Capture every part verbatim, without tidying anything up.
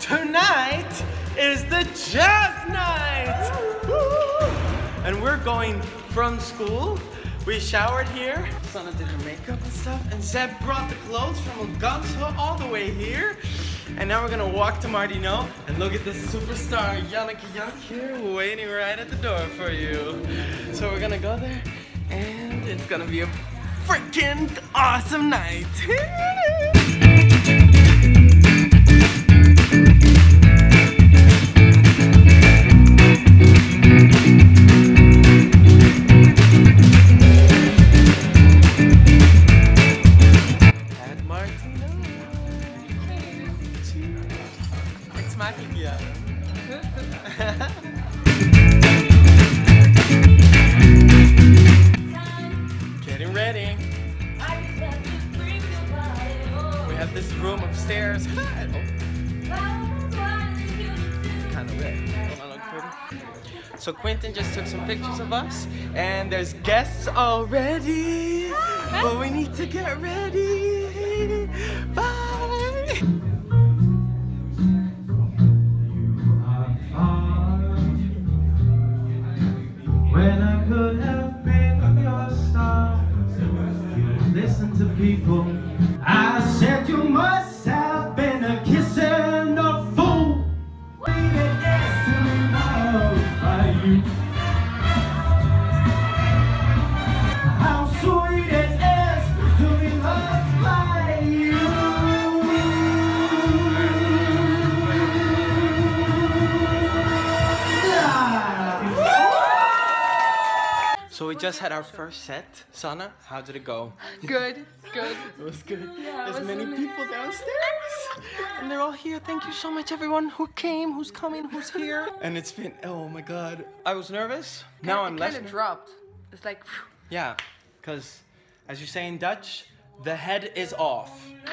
Tonight is the jazz night! Woo! And we're going from school. We showered here. Sanne did her makeup and stuff. And Zeb brought the clothes from El Ganso all the way here. And now we're gonna walk to Martinot and look at this superstar Yannick Jak here waiting right at the door for you. So we're gonna go there and it's gonna be a freaking awesome night. Getting ready. We have this room upstairs. Kind of red. So Quentin just took some pictures of us, and there's guests already. But we need to get ready. Bye. When I could have been your star, you listen to people. I said you must have been a kissing a fool. Waited destiny miles by you. How sweet it is to be loved by you. So we just had our first set. Sanne, how did it go? Good, good. It was good. Yeah, There's was many hilarious. people downstairs. And they're all here. Thank you so much, everyone who came, who's coming, who's here. And it's been, oh my God. I was nervous. Kinda, now I'm less. It kind of dropped. It's like. Phew. Yeah, because as you say in Dutch, the head is off. Uh,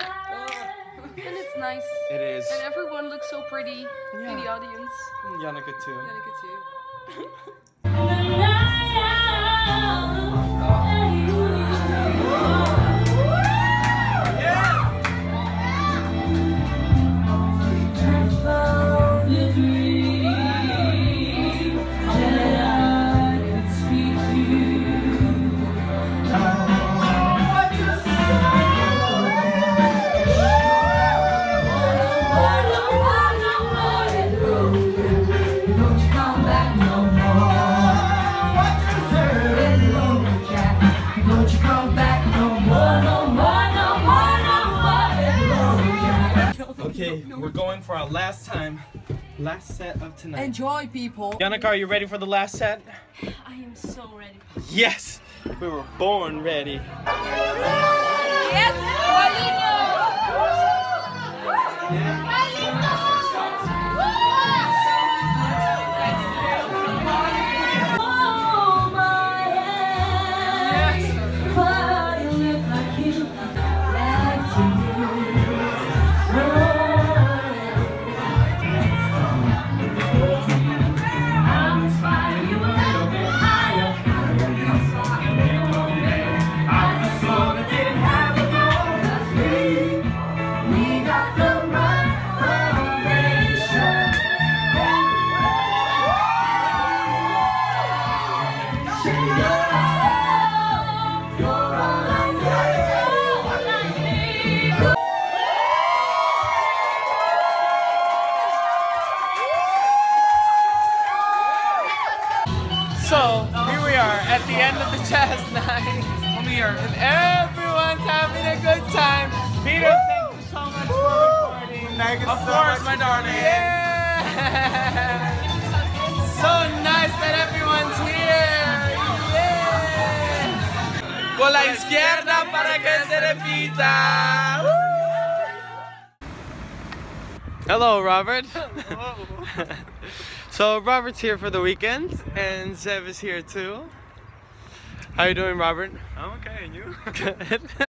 and it's nice. It is. And everyone looks so pretty yeah. in the audience. Janneke too. Janneke too. We're going for our last time, last set of tonight. Enjoy, people. Janneke, are you ready for the last set? I am so ready. Yes, we were born ready. Yes, so here we are at the end of the jazz night. I'm here, and everyone's having a good time. Peter, Woo! thank you so much Woo! for recording. Thank you of so course, much, my darling. Yeah. So nice that everyone's here. Yeah. Con la izquierda para que se repita. Woo! Hello, Robert. Hello. So Robert's here for the weekend, and Zev is here too. How you doing, Robert? I'm okay, and you? Good.